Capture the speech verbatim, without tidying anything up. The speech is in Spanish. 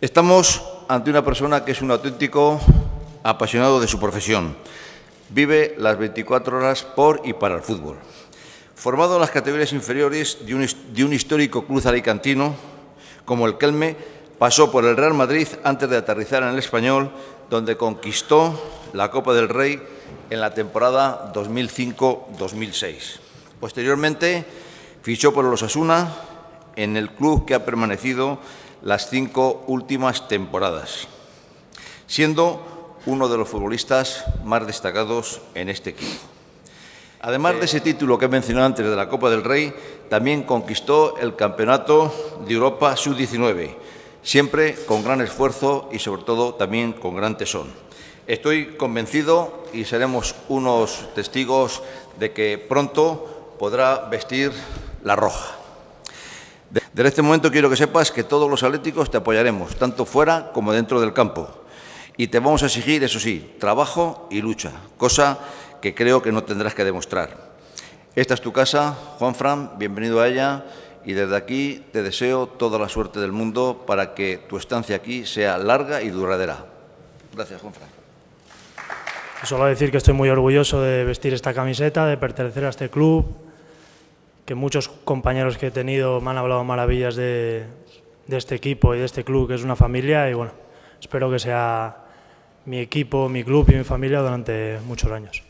Estamos ante una persona que es un auténtico apasionado de su profesión. Vive las veinticuatro horas por y para el fútbol. Formado en las categorías inferiores de un, de un histórico club alicantino como el Kelme, pasó por el Real Madrid antes de aterrizar en el Español, donde conquistó la Copa del Rey en la temporada dos mil cinco dos mil seis. Posteriormente, fichó por el Osasuna, en el club que ha permanecido las cinco últimas temporadas, siendo uno de los futbolistas más destacados en este equipo. Además de ese título que he mencionado antes de la Copa del Rey, también conquistó el Campeonato de Europa sub diecinueve, siempre con gran esfuerzo y sobre todo también con gran tesón. Estoy convencido y seremos unos testigos de que pronto podrá vestir la roja. Desde este momento quiero que sepas que todos los atléticos te apoyaremos, tanto fuera como dentro del campo. Y te vamos a exigir, eso sí, trabajo y lucha, cosa que creo que no tendrás que demostrar. Esta es tu casa, Juanfran, bienvenido a ella. Y desde aquí te deseo toda la suerte del mundo para que tu estancia aquí sea larga y duradera. Gracias, Juanfran. Solo decir que estoy muy orgulloso de vestir esta camiseta, de pertenecer a este club, que muchos compañeros que he tenido me han hablado maravillas de, de este equipo y de este club, que es una familia, y bueno, espero que sea mi equipo, mi club y mi familia durante muchos años.